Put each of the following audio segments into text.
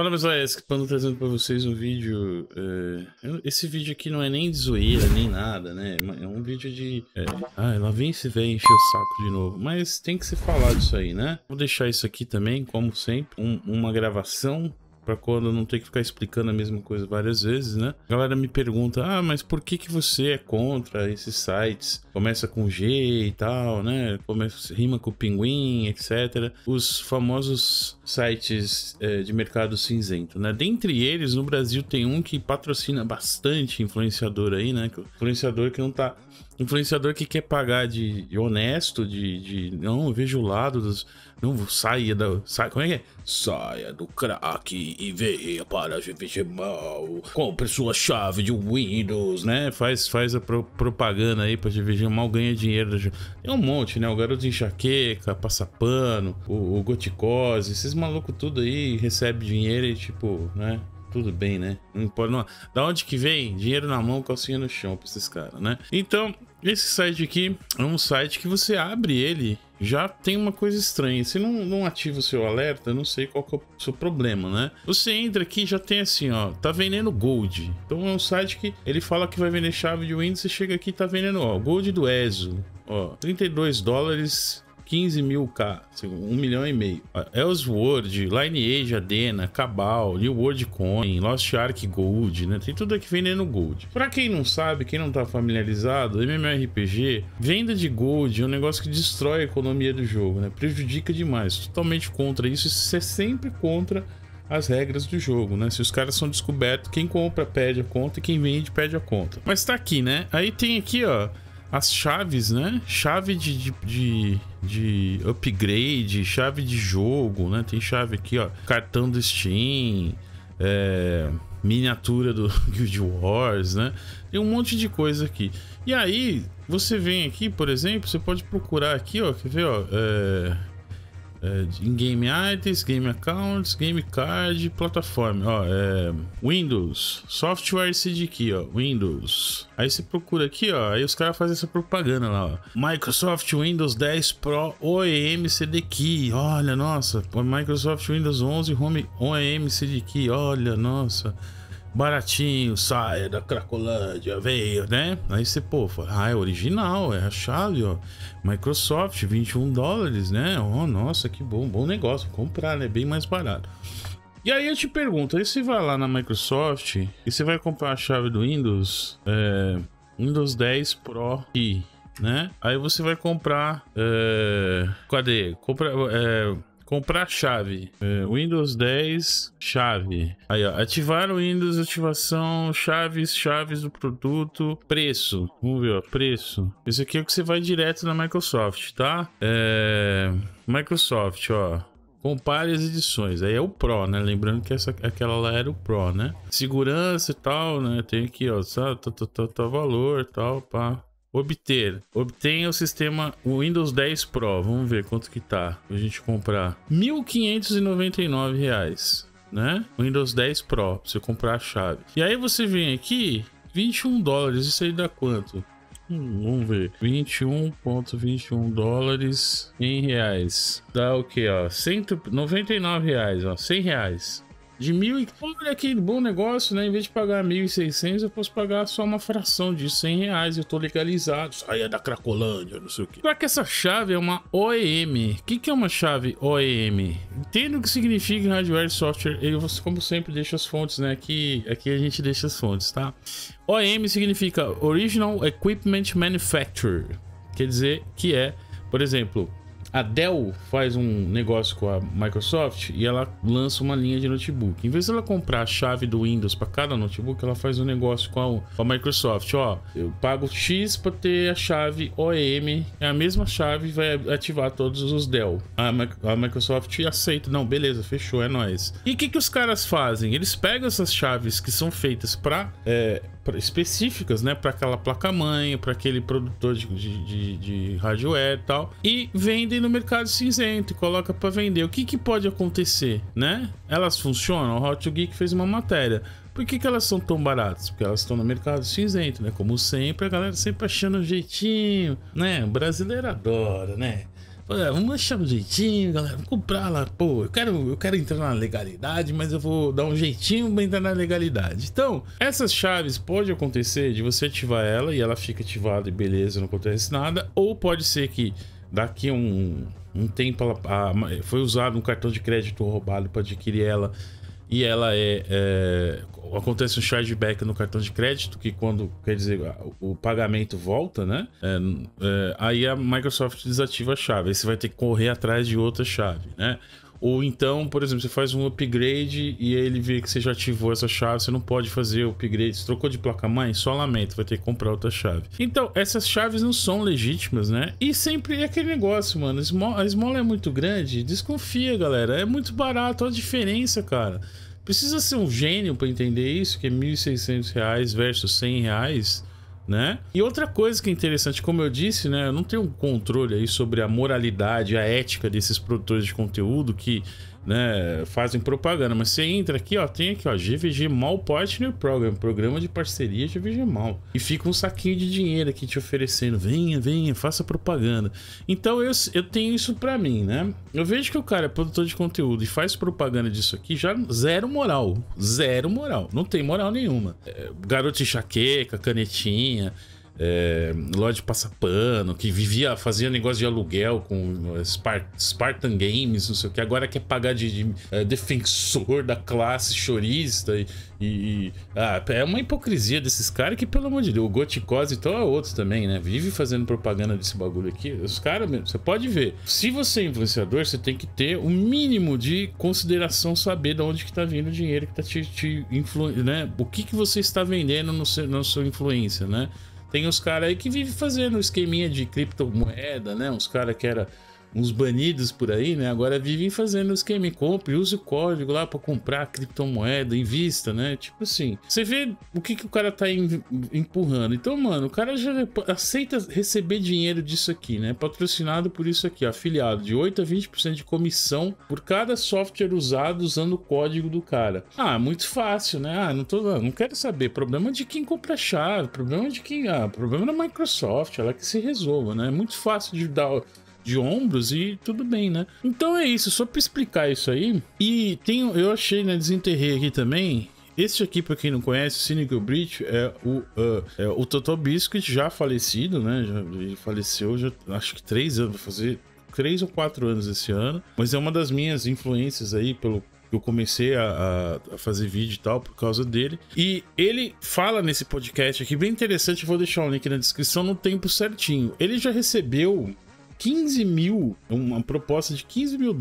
Fala, meus laes, que pano trazendo pra vocês um vídeo... Esse vídeo aqui não é nem de zoeira, nem nada, né? É um vídeo de... Ah, lá vem esse velho encher o saco de novo. Mas tem que se falar disso aí, né? Vou deixar isso aqui também, como sempre, uma gravação... Pra quando eu não ter que ficar explicando a mesma coisa várias vezes, né? A galera me pergunta, ah, mas por que que você é contra esses sites? Começa com G e tal, né? Começa, rima com pinguim, etc. Os famosos sites de mercado cinzento, né? Dentre eles, no Brasil tem um que patrocina bastante influenciador aí, né? Influenciador que não tá... Influenciador que quer pagar de honesto, de não, eu vejo o lado dos... Não, saia da... Como é que é? Saia do crack e venha para a GVGMall. Compre sua chave de Windows, né? Faz a propaganda aí para GVGMall, ganha dinheiro. É um monte, né? O garoto de enxaqueca, passapano, o goticose. Esses malucos tudo aí recebe dinheiro e tipo, né? Tudo bem, né? Não pode, não. Da onde que vem? Dinheiro na mão, calcinha no chão pra esses caras, né? Então, esse site aqui é um site que você abre ele, já tem uma coisa estranha. Se não ativa o seu alerta, eu não sei qual que é o seu problema, né? Você entra aqui, já tem assim, ó, tá vendendo Gold. Então é um site que ele fala que vai vender chave de Windows, você chega aqui e tá vendendo, ó, Gold do ESO, ó, 32 dólares... 15 mil K, 1 milhão e meio. Ellsworth, Lineage, Adena, Cabal, New World Coin, Lost Ark Gold, né? Tem tudo aqui vendendo Gold. Pra quem não sabe, quem não tá familiarizado, MMORPG, venda de Gold é um negócio que destrói a economia do jogo, né? Prejudica demais. Totalmente contra isso. Isso é sempre contra as regras do jogo, né? Se os caras são descobertos, quem compra pede a conta e quem vende pede a conta. Mas tá aqui, né? Aí tem aqui, ó, as chaves, né? Chave de upgrade, chave de jogo, né? Tem chave aqui, ó. Cartão do Steam, miniatura do Guild Wars, né? Tem um monte de coisa aqui. E aí, você vem aqui, por exemplo, você pode procurar aqui, ó. Quer ver, ó? Em Game Items, Game Accounts, Game Card, plataforma, ó, Windows, Software CD Key, ó, Windows. Aí você procura aqui, ó, aí os caras fazem essa propaganda lá, ó. Microsoft Windows 10 Pro OEM CD Key, olha, nossa. Microsoft Windows 11 Home OEM CD Key, olha, nossa. Baratinho, saia da Cracolândia, veio, né? Aí você, pô, fala, ah, é original, é a chave, ó. Microsoft, 21 dólares, né? Oh, nossa, que bom, bom negócio. Vou comprar, né? Bem mais barato. E aí eu te pergunto, aí você vai lá na Microsoft e você vai comprar a chave do Windows, Windows 10 Pro Key, né? Aí você vai comprar, cadê? Comprar chave, Windows 10, chave. Aí, ó, ativar o Windows, ativação, chaves do produto, preço. Vamos ver, ó, preço. Esse aqui é o que você vai direto na Microsoft, tá? Microsoft, ó. Compare as edições. Aí é o Pro, né? Lembrando que aquela lá era o Pro, né? Segurança e tal, né? Tem aqui, ó, valor e tal, pá. Obter. Obtenha o sistema Windows 10 Pro. Vamos ver quanto que tá pra gente comprar. R$ 1.599, né? Windows 10 Pro, pra você comprar a chave. E aí você vem aqui, 21 dólares. Isso aí dá quanto? Vamos ver. 21,21 dólares em reais. Dá o quê, ó? R$ 199, ó. R$ 100. De 1.000 e... Olha que bom negócio, né? Em vez de pagar 1.600, eu posso pagar só uma fração de R$100. Eu tô legalizado. Saia da Cracolândia, não sei o que. Só que essa chave é uma OEM. O que é uma chave OEM? Entendo o que significa em hardware e software. Eu, como sempre, deixo as fontes, né? Aqui a gente deixa as fontes, tá? OEM significa Original Equipment Manufacturer. Quer dizer que é, por exemplo... A Dell faz um negócio com a Microsoft e ela lança uma linha de notebook. Em vez de ela comprar a chave do Windows para cada notebook, ela faz um negócio com a Microsoft. Ó, eu pago X para ter a chave OEM, é a mesma chave, vai ativar todos os Dell. A Microsoft aceita, não, beleza, fechou, é nóis. E o que os caras fazem? Eles pegam essas chaves que são feitas para... específicas, né, para aquela placa-mãe, para aquele produtor de hardware e tal, e vendem no mercado cinzento e coloca para vender. O que pode acontecer, né? Elas funcionam? O Hot Geek fez uma matéria. Por que elas são tão baratas? Porque elas estão no mercado cinzento, né? Como sempre, a galera sempre achando um jeitinho, né? O brasileiro adora, né? Vamos achar um jeitinho, galera. Vamos comprar lá. Pô, eu quero entrar na legalidade, mas eu vou dar um jeitinho pra entrar na legalidade. Então, essas chaves pode acontecer de você ativar ela e ela fica ativada e beleza, não acontece nada. Ou pode ser que daqui a um tempo ela, foi usado um cartão de crédito roubado para adquirir ela. E ela acontece um chargeback no cartão de crédito, que quando, quer dizer, o pagamento volta, né? Aí a Microsoft desativa a chave, aí você vai ter que correr atrás de outra chave, né? Ou então, por exemplo, você faz um upgrade e ele vê que você já ativou essa chave, você não pode fazer o upgrade, você trocou de placa-mãe, só lamento, vai ter que comprar outra chave. Então, essas chaves não são legítimas, né? E sempre é aquele negócio, mano, a esmola é muito grande, desconfia, galera, é muito barato, olha a diferença, cara. Precisa ser um gênio para entender isso, que é R$1.600 versus R$100, né? E outra coisa que é interessante, como eu disse, né, eu não tenho um controle aí sobre a moralidade, a ética desses produtores de conteúdo que, né, fazem propaganda, mas você entra aqui, ó, tem aqui, ó, GVGMall Partner Program, programa de parceria GVGMall, e fica um saquinho de dinheiro aqui te oferecendo, venha, venha, faça propaganda. Então eu tenho isso pra mim, né? Eu vejo que o cara é produtor de conteúdo e faz propaganda disso aqui, já zero moral, não tem moral nenhuma. Garoto enxaqueca, canetinha, loja de passapano, que fazia negócio de aluguel com Spartan Games, não sei o que, agora quer pagar de defensor da classe chorista e é uma hipocrisia desses caras que, pelo amor de Deus, o Goticose e tal é outro também, né? Vive fazendo propaganda desse bagulho aqui. Os caras mesmo, você pode ver. Se você é influenciador, você tem que ter o mínimo de consideração, saber de onde que tá vindo o dinheiro que tá te influenciando, né? O que que você está vendendo na sua influência, né? Tem uns caras aí que vivem fazendo um esqueminha de criptomoeda, né? Uns caras que eram uns banidos por aí, né? Agora vivem fazendo um esquema, compre, use o código lá para comprar criptomoeda, invista, né? Tipo assim, você vê o que o cara tá empurrando. Então, mano, o cara já aceita receber dinheiro disso aqui, né? Patrocinado por isso aqui, afiliado, de 8 a 20% de comissão por cada software usado usando o código do cara. Ah, muito fácil, né? Ah, não quero saber. Problema de quem compra a chave, problema de quem... Ah, problema da Microsoft, ela que se resolva, né? É muito fácil de dar... de ombros e tudo bem, né? Então é isso, só para explicar isso aí. E eu achei, né, desenterrei aqui também. Esse aqui, para quem não conhece, Sinegol Bridge, é o TotalBiscuit já falecido, né? Ele faleceu, já acho que 3 anos, vai fazer 3 ou 4 anos esse ano. Mas é uma das minhas influências aí, pelo que eu comecei a fazer vídeo e tal, por causa dele. E ele fala nesse podcast aqui, bem interessante, eu vou deixar o link na descrição no tempo certinho. Ele já recebeu... 15 mil, uma proposta de $15 mil,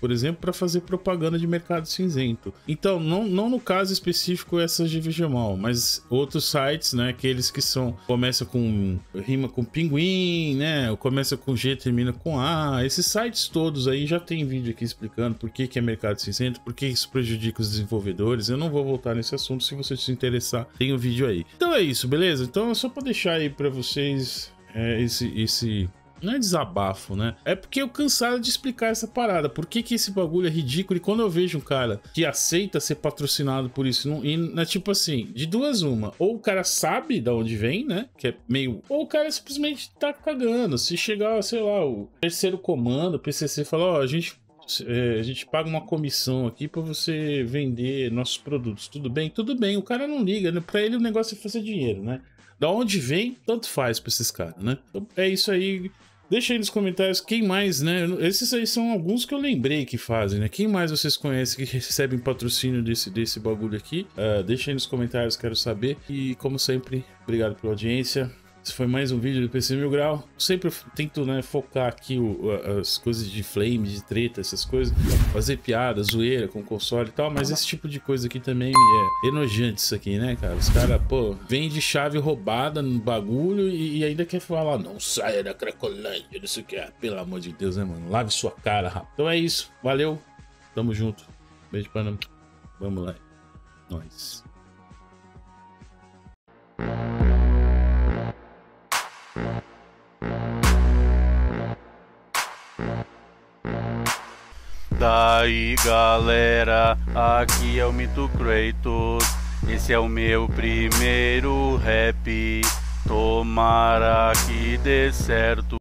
por exemplo, para fazer propaganda de mercado cinzento. Então, não no caso específico essa GVGMall, mas outros sites, né? Aqueles que são, começa com rima com pinguim, né? Começa com G, termina com A. Esses sites todos aí já tem vídeo aqui explicando por que que é mercado cinzento, por que isso prejudica os desenvolvedores. Eu não vou voltar nesse assunto, se você se interessar, tem o vídeo aí. Então é isso, beleza? Então é só para deixar aí para vocês esse não é desabafo, né? É porque eu cansado de explicar essa parada. Por que que esse bagulho é ridículo? E quando eu vejo um cara que aceita ser patrocinado por isso, é tipo assim, de duas uma. Ou o cara sabe de onde vem, né? Que é meio... Ou o cara simplesmente tá cagando. Se chegar, sei lá, o terceiro comando, o PCC, fala, ó, a gente paga uma comissão aqui para você vender nossos produtos. Tudo bem? Tudo bem. O cara não liga, né? Pra ele o negócio é fazer dinheiro, né? Da onde vem, tanto faz pra esses caras, né? Então, é isso aí. Deixa aí nos comentários quem mais, né? Esses aí são alguns que eu lembrei que fazem, né? Quem mais vocês conhecem que recebem patrocínio desse bagulho aqui? Deixa aí nos comentários, quero saber. E como sempre, obrigado pela audiência. Esse foi mais um vídeo do PC Mil Grau. Sempre eu tento, né, focar aqui as coisas de flame, de treta, essas coisas. Fazer piada, zoeira com console e tal. Mas esse tipo de coisa aqui também é enojante isso aqui, né, cara? Os caras, pô, vende chave roubada no bagulho e ainda quer falar, não saia da Cracolândia, não sei o que. Ah, pelo amor de Deus, né, mano? Lave sua cara, rapaz. Então é isso. Valeu. Tamo junto. Beijo pra nós. Vamos lá. Nós. Daí galera, aqui é o Mito Kratos, esse é o meu primeiro rap, tomara que dê certo.